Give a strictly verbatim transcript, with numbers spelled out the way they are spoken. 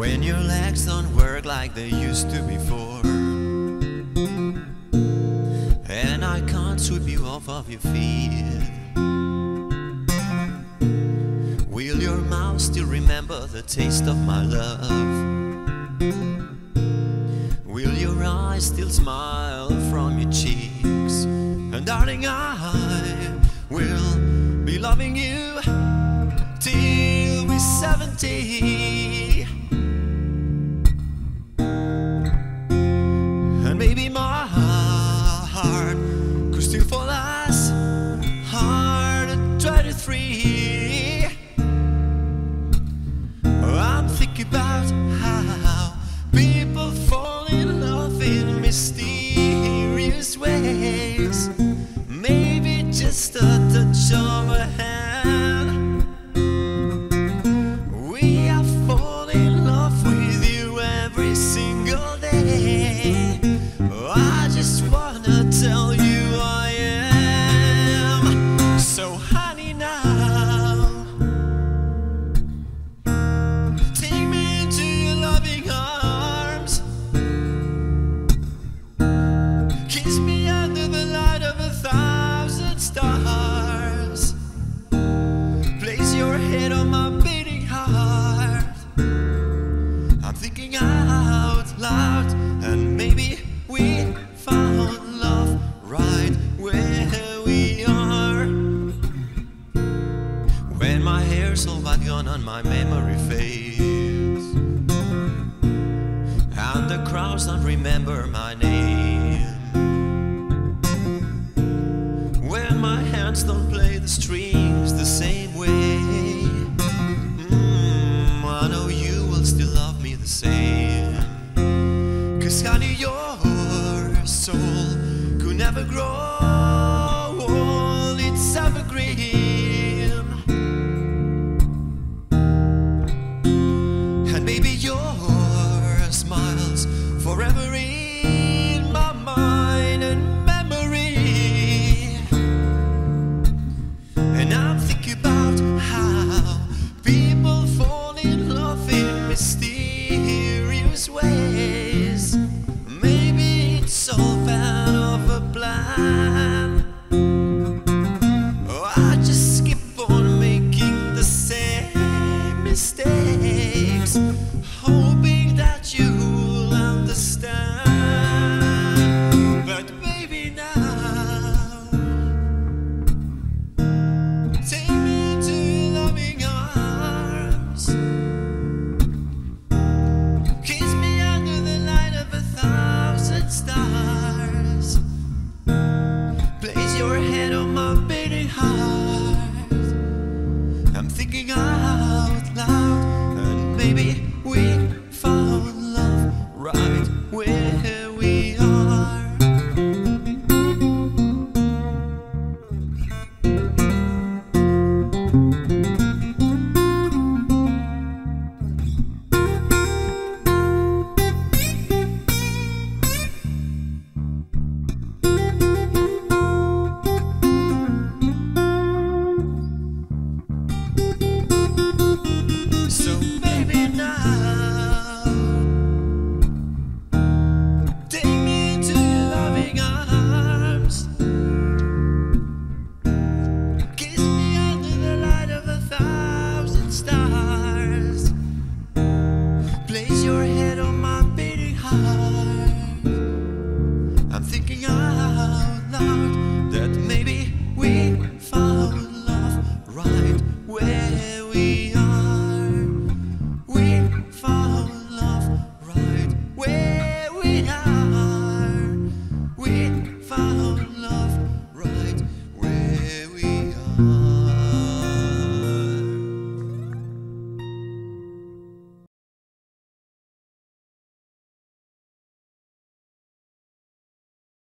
When your legs don't work like they used to before, and I can't sweep you off of your feet, will your mouth still remember the taste of my love? Will your eyes still smile from your cheeks? And darling, I will be loving you till we're seventy. And maybe my heart could still fall as hard at twenty-three. I'm thinking about how people fall in love in mysterious ways. Maybe just a touch of a hand. We are falling in love with you every single day. I just wanna tell you I am. So honey, now take me into your loving arms. Kiss me under the light of a thousand stars. Place your head on my beating heart. I'm thinking out loud, and maybe we found love right where we are. When my hair's all but gone and my memory fades, and the crowds don't remember my name, when my hands don't play the strings the same way, mm, I know you will still love me the same. 'Cause honey, your soul could never grow old, it's evergreen. And maybe your smile's forever in my mind and memory. And I'm thinking about how people fall in love in mysterious ways. Oh, I just keep on making the same mistakes, hoping that you'll understand. But baby, now take me to your loving arms. Kiss me under the light of a thousand stars. Place your head on my beating heart. I'm thinking out loud, and maybe we found love right where we are. I'm thinking out loud that maybe we found love right where we are.